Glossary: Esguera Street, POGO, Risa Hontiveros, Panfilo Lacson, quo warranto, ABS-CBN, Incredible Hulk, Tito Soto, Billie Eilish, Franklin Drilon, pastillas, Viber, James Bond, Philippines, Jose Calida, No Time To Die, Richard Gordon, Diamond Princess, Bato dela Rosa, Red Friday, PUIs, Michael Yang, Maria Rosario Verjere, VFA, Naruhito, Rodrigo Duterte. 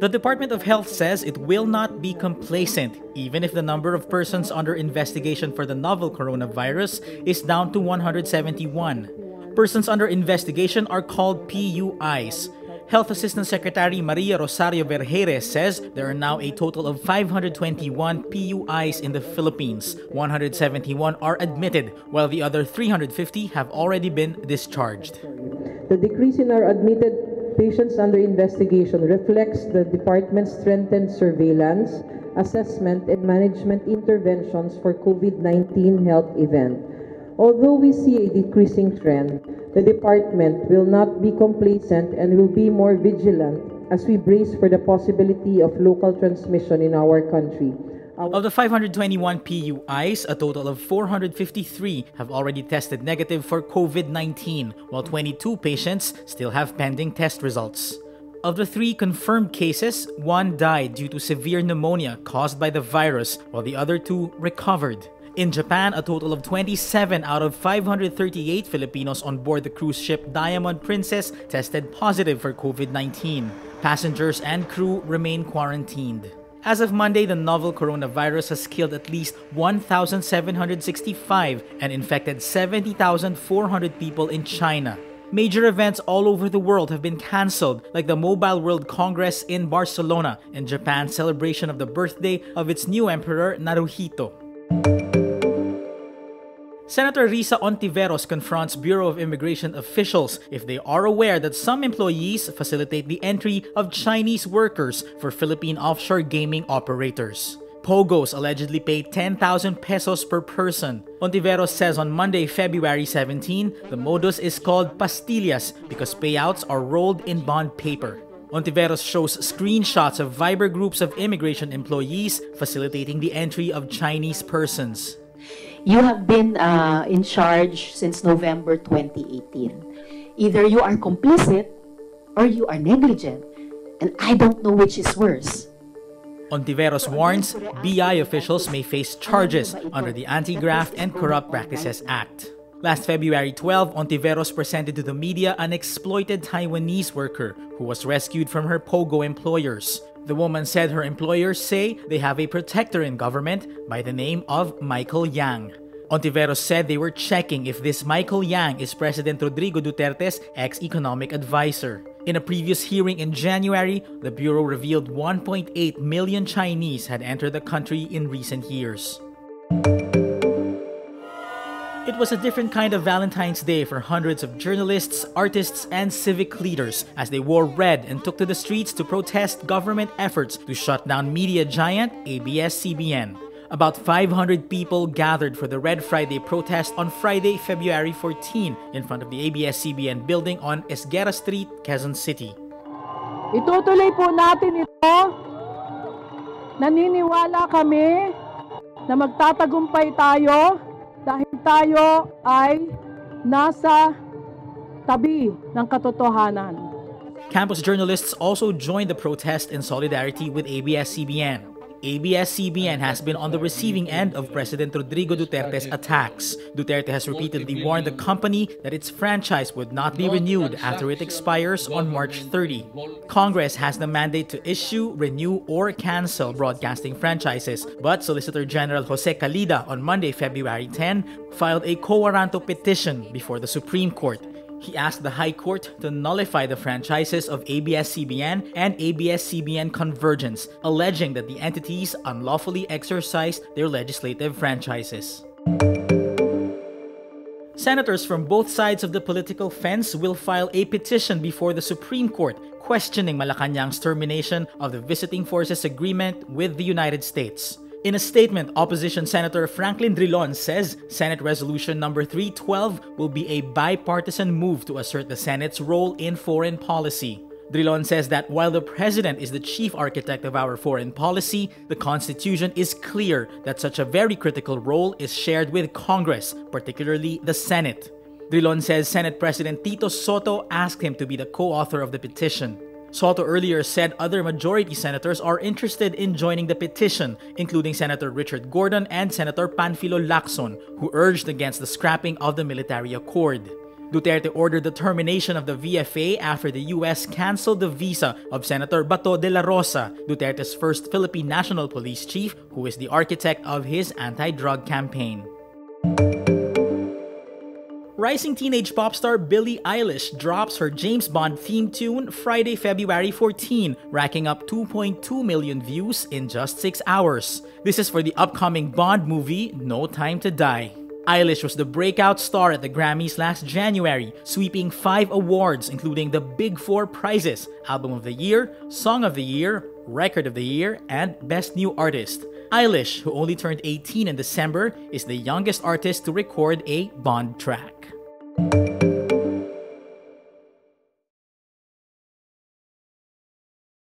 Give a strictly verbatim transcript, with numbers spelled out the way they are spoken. The Department of Health says it will not be complacent, even if the number of persons under investigation for the novel coronavirus is down to one hundred seventy-one. Persons under investigation are called P U Is. Health Assistant Secretary Maria Rosario Verjere says there are now a total of five hundred twenty-one P U Is in the Philippines. one hundred seventy-one are admitted, while the other three hundred fifty have already been discharged. The decrease in our admitted patients under investigation reflects the department's strengthened surveillance, assessment, and management interventions for COVID nineteen health event. Although we see a decreasing trend, the department will not be complacent and will be more vigilant as we brace for the possibility of local transmission in our country. Of the five hundred twenty-one P U Is, a total of four hundred fifty-three have already tested negative for COVID nineteen, while twenty-two patients still have pending test results. Of the three confirmed cases, one died due to severe pneumonia caused by the virus, while the other two recovered. In Japan, a total of twenty-seven out of five hundred thirty-eight Filipinos on board the cruise ship Diamond Princess tested positive for COVID nineteen. Passengers and crew remain quarantined. As of Monday, the novel coronavirus has killed at least one thousand seven hundred sixty-five and infected seventy thousand four hundred people in China. Major events all over the world have been cancelled, like the Mobile World Congress in Barcelona and Japan's celebration of the birthday of its new emperor, Naruhito. Senator Risa Hontiveros confronts Bureau of Immigration officials if they are aware that some employees facilitate the entry of Chinese workers for Philippine offshore gaming operators. POGOs allegedly pay ten thousand pesos per person. Hontiveros says on Monday, February seventeenth, the modus is called pastillas because payouts are rolled in bond paper. Hontiveros shows screenshots of Viber groups of immigration employees facilitating the entry of Chinese persons. You have been uh, in charge since November twenty eighteen. Either you are complicit or you are negligent, and I don't know which is worse. Hontiveros warns B I officials may face charges under the Anti-Graft and Corrupt Practices Act. Last February twelfth, Hontiveros presented to the media an exploited Taiwanese worker who was rescued from her POGO employers. The woman said her employers say they have a protector in government by the name of Michael Yang. Hontiveros said they were checking if this Michael Yang is President Rodrigo Duterte's ex-economic advisor. In a previous hearing in January, the Bureau revealed one point eight million Chinese had entered the country in recent years. It was a different kind of Valentine's Day for hundreds of journalists, artists, and civic leaders as they wore red and took to the streets to protest government efforts to shut down media giant A B S C B N. About five hundred people gathered for the Red Friday protest on Friday, February fourteenth in front of the A B S C B N building on Esguera Street, Quezon City. Itutuloy po natin ito. Naniniwala kami na magtatagumpay tayo. Dahil tayo ay nasa tabi ng katotohanan. Campus journalists also joined the protest in solidarity with A B S C B N. A B S C B N has been on the receiving end of President Rodrigo Duterte's attacks. Duterte has repeatedly warned the company that its franchise would not be renewed after it expires on March thirtieth. Congress has the mandate to issue, renew, or cancel broadcasting franchises, but Solicitor General Jose Calida on Monday, February tenth, filed a quo warranto petition before the Supreme Court. He asked the High Court to nullify the franchises of A B S C B N and A B S C B N Convergence, alleging that the entities unlawfully exercised their legislative franchises. Senators from both sides of the political fence will file a petition before the Supreme Court questioning Malacanang's termination of the Visiting Forces Agreement with the United States. In a statement, opposition Senator Franklin Drilon says Senate Resolution number three twelve will be a bipartisan move to assert the Senate's role in foreign policy. Drilon says that while the President is the chief architect of our foreign policy, the Constitution is clear that such a very critical role is shared with Congress, particularly the Senate. Drilon says Senate President Tito Soto asked him to be the co-author of the petition. Soto earlier said other majority senators are interested in joining the petition, including Senator Richard Gordon and Senator Panfilo Lacson, who urged against the scrapping of the military accord. Duterte ordered the termination of the V F A after the U S canceled the visa of Senator Bato dela Rosa, Duterte's first Philippine National Police chief, who is the architect of his anti-drug campaign. Rising teenage pop star Billie Eilish drops her James Bond theme tune Friday, February fourteenth, racking up two point two million views in just six hours. This is for the upcoming Bond movie, No Time To Die. Eilish was the breakout star at the Grammys last January, sweeping five awards including the Big Four prizes, Album of the Year, Song of the Year, Record of the Year, and Best New Artist. Eilish, who only turned eighteen in December, is the youngest artist to record a Bond track.